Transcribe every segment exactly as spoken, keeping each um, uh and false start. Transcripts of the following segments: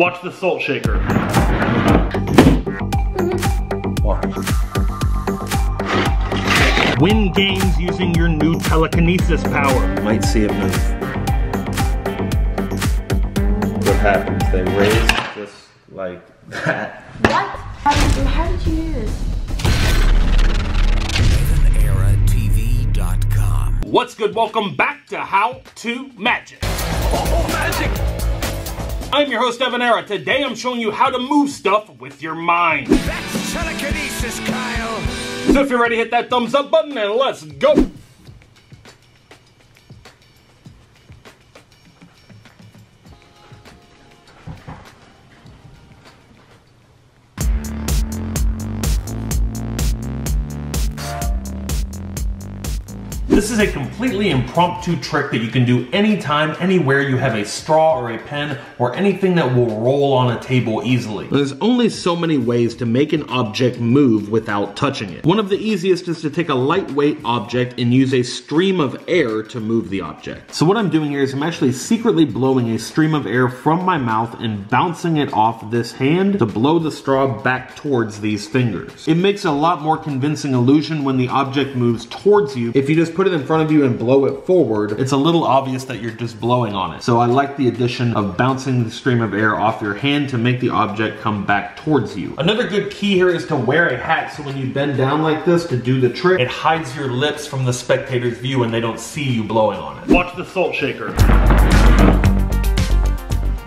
Watch the salt shaker. Win games using your new telekinesis power. You might see it move. What happens? They raise just like that. What? How did you, how did you do this? Evan Era T V dot com. What's good? Welcome back to How To Magic. Oh, magic! I'm your host, Evan Era. Today I'm showing you how to move stuff with your mind. That's telekinesis, Kyle. So if you're ready, hit that thumbs up button and let's go. This is a completely impromptu trick that you can do anytime, anywhere you have a straw or a pen or anything that will roll on a table easily. There's only so many ways to make an object move without touching it. One of the easiest is to take a lightweight object and use a stream of air to move the object. So what I'm doing here is I'm actually secretly blowing a stream of air from my mouth and bouncing it off this hand to blow the straw back towards these fingers. It makes a lot more convincing illusion when the object moves towards you. If you just put it in front of you and blow it forward, it's a little obvious that you're just blowing on it. So I like the addition of bouncing the stream of air off your hand to make the object come back towards you. Another good key here is to wear a hat, so when you bend down like this to do the trick, it hides your lips from the spectator's view and they don't see you blowing on it. Watch the salt shaker.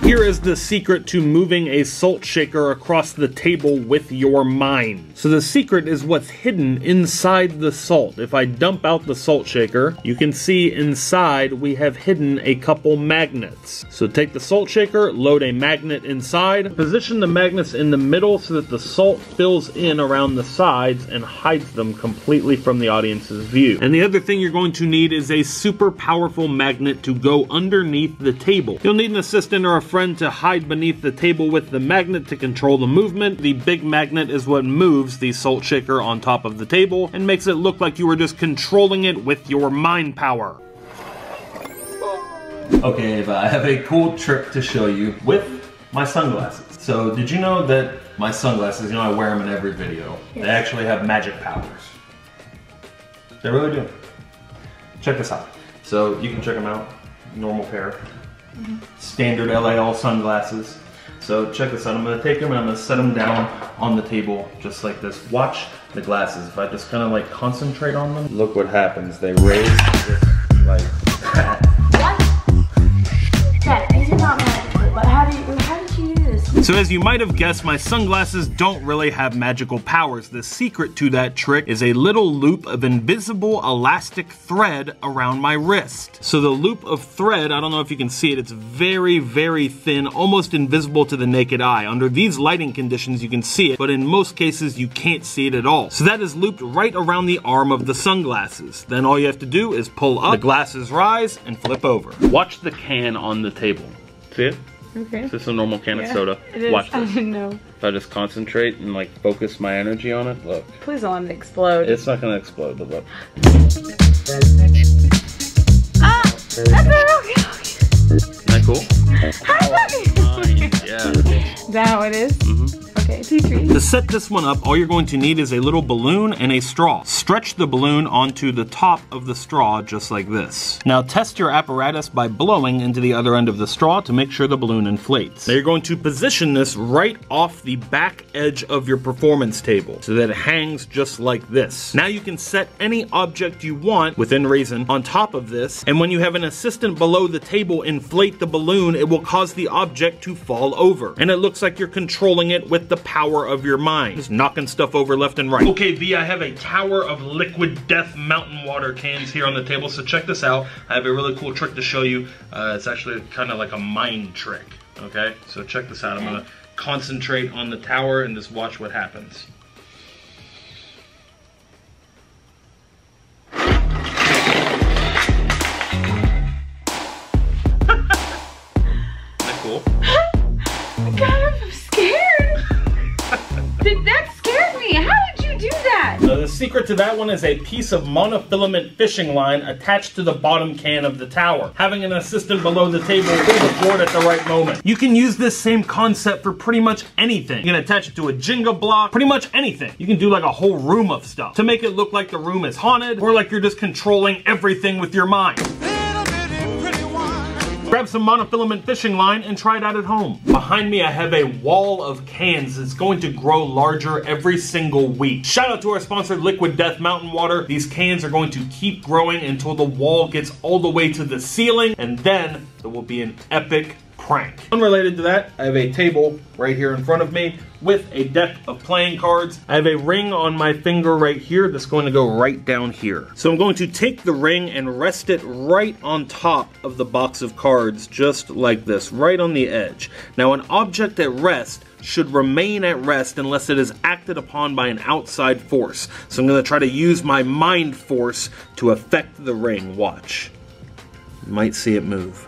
Here is the secret to moving a salt shaker across the table with your mind. So the secret is what's hidden inside the salt. If I dump out the salt shaker, you can see inside we have hidden a couple magnets. So take the salt shaker, load a magnet inside, position the magnets in the middle so that the salt fills in around the sides and hides them completely from the audience's view. And the other thing you're going to need is a super powerful magnet to go underneath the table. You'll need an assistant or a friend to hide beneath the table with the magnet to control the movement. The big magnet is what moves the salt shaker on top of the table and makes it look like you were just controlling it with your mind power. Okay, Ava, I have a cool trick to show you with my sunglasses. So did you know that my sunglasses, you know I wear them in every video, yes. They actually have magic powers. They really do. Check this out. So you can check them out, normal pair. Mm-hmm. Standard L A L sunglasses. So check this out, I'm going to take them and I'm going to set them down on the table just like this. Watch the glasses. If I just kind of like concentrate on them, look what happens. They raise just like that. What? Dad, these are not magical, but how do you, how did you do this? So as you might have guessed, my sunglasses don't really have magical powers. The secret to that trick is a little loop of invisible elastic thread around my wrist. So the loop of thread, I don't know if you can see it, it's very, very thin, almost invisible to the naked eye. Under these lighting conditions, you can see it, but in most cases, you can't see it at all. So that is looped right around the arm of the sunglasses. Then all you have to do is pull up, the glasses rise, and flip over. Watch the can on the table. See it? Okay. Is this a normal can yeah, of soda? It is. Watch this. I didn't know. If I just concentrate and like focus my energy on it, look. Please don't let it explode. It's not gonna explode, but look. Ah! That's a real. Isn't that cool? How is that? Yeah. Is that how it is? Mm-hmm. Okay, two, three. To set this one up, all you're going to need is a little balloon and a straw. Stretch the balloon onto the top of the straw just like this. Now test your apparatus by blowing into the other end of the straw to make sure the balloon inflates. Now you're going to position this right off the back edge of your performance table so that it hangs just like this. Now you can set any object you want, within reason, on top of this, and when you have an assistant below the table inflate the balloon, it will cause the object to fall over. And it looks like you're controlling it with the the power of your mind. Just knocking stuff over left and right. Okay, V, I have a tower of Liquid Death Mountain Water cans here on the table, so check this out. I have a really cool trick to show you. Uh, it's actually kind of like a mind trick, okay? So check this out. I'm gonna concentrate on the tower and just watch what happens. secret to that one is a piece of monofilament fishing line attached to the bottom can of the tower. Having an assistant below the table will aboard at the right moment. You can use this same concept for pretty much anything. You can attach it to a Jenga block, pretty much anything. You can do like a whole room of stuff to make it look like the room is haunted or like you're just controlling everything with your mind. Grab some monofilament fishing line and try it out at home. Behind me, I have a wall of cans that's going to grow larger every single week. Shout out to our sponsor, Liquid Death Mountain Water. These cans are going to keep growing until the wall gets all the way to the ceiling, and then there will be an epic prank. Unrelated to that, I have a table right here in front of me with a deck of playing cards. I have a ring on my finger right here that's going to go right down here. So I'm going to take the ring and rest it right on top of the box of cards, just like this, right on the edge. Now, an object at rest should remain at rest unless it is acted upon by an outside force. So I'm going to try to use my mind force to affect the ring. Watch. You might see it move.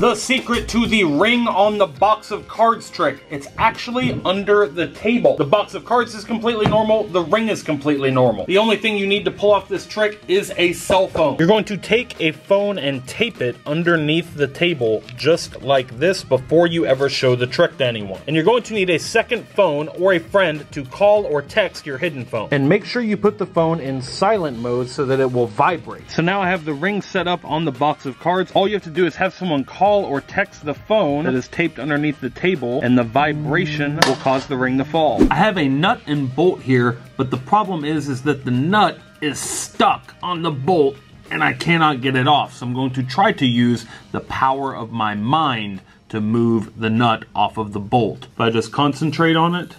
The secret to the ring on the box of cards trick. It's actually under the table. The box of cards is completely normal. The ring is completely normal. The only thing you need to pull off this trick is a cell phone. You're going to take a phone and tape it underneath the table just like this before you ever show the trick to anyone. And you're going to need a second phone or a friend to call or text your hidden phone. And make sure you put the phone in silent mode so that it will vibrate. So now I have the ring set up on the box of cards. All you have to do is have someone call or text the phone that is taped underneath the table, and the vibration will cause the ring to fall. I have a nut and bolt here, but the problem is is that the nut is stuck on the bolt and I cannot get it off. So I'm going to try to use the power of my mind to move the nut off of the bolt. If I just concentrate on it.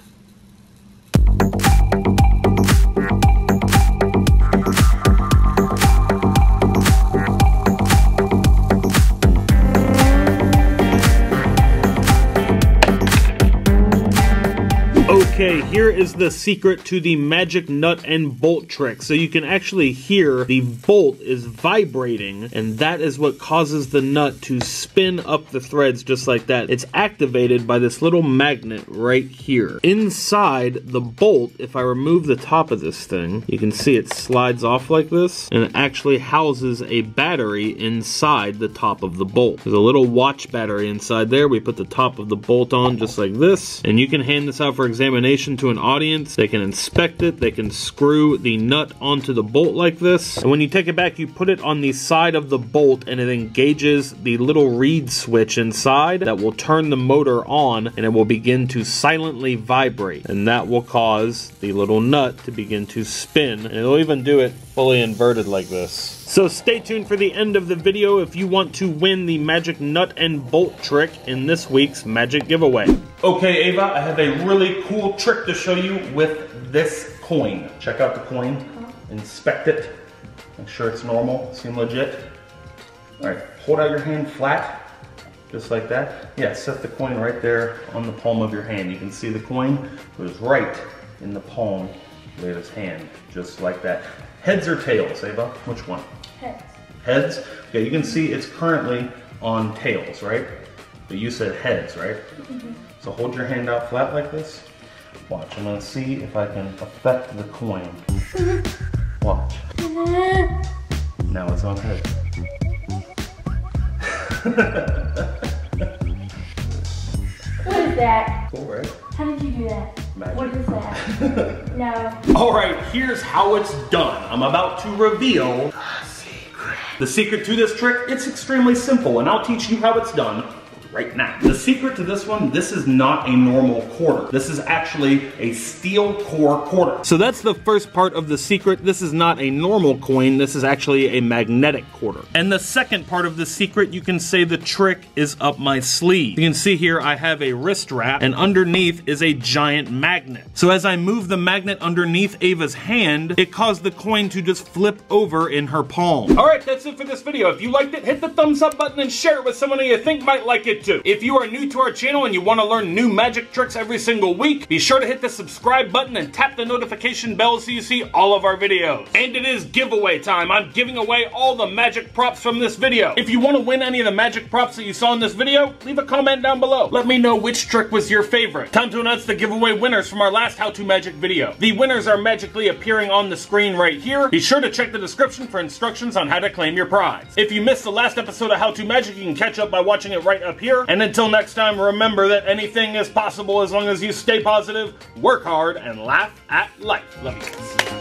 Okay, here is the secret to the magic nut and bolt trick. So you can actually hear the bolt is vibrating, and that is what causes the nut to spin up the threads just like that. It's activated by this little magnet right here. Inside the bolt, if I remove the top of this thing, you can see it slides off like this, and it actually houses a battery inside the top of the bolt. There's a little watch battery inside there. We put the top of the bolt on just like this, and you can hand this out for examination to an audience. They can inspect it. They can screw the nut onto the bolt like this. And when you take it back, you put it on the side of the bolt and it engages the little reed switch inside that will turn the motor on, and it will begin to silently vibrate. And that will cause the little nut to begin to spin. And it'll even do it fully inverted like this. So stay tuned for the end of the video if you want to win the magic nut and bolt trick in this week's magic giveaway. Okay, Ava, I have a really cool trick to show you with this coin. Check out the coin, inspect it, make sure it's normal, seem legit. All right, hold out your hand flat, just like that. Yeah, set the coin right there on the palm of your hand. You can see the coin goes right in the palm of Ava's hand, just like that. Heads or tails, Ava? Which one? Heads. Heads? Okay, you can see it's currently on tails, right? But you said heads, right? Mm-hmm. So hold your hand out flat like this. Watch, I'm gonna see if I can affect the coin. Watch. Now it's on head. What is that? Cool, right? How did you do that? Magic. What is that? No. All right, here's how it's done. I'm about to reveal the secret. The secret to this trick, it's extremely simple, and I'll teach you how it's done right now. The secret to this one, this is not a normal quarter. This is actually a steel core quarter. So that's the first part of the secret. This is not a normal coin. This is actually a magnetic quarter. And the second part of the secret, you can say the trick is up my sleeve. You can see here I have a wrist wrap, and underneath is a giant magnet. So as I move the magnet underneath Ava's hand, it caused the coin to just flip over in her palm. All right, that's it for this video. If you liked it, hit the thumbs up button and share it with someone who you think might like it get to. If you are new to our channel and you want to learn new magic tricks every single week, be sure to hit the subscribe button and tap the notification bell so you see all of our videos. And it is giveaway time. I'm giving away all the magic props from this video. If you want to win any of the magic props that you saw in this video, leave a comment down below. Let me know which trick was your favorite. Time to announce the giveaway winners from our last How To Magic video. The winners are magically appearing on the screen right here. Be sure to check the description for instructions on how to claim your prize. If you missed the last episode of How To Magic, you can catch up by watching it right up here. And until next time, remember that anything is possible as long as you stay positive, work hard, and laugh at life. Love you guys.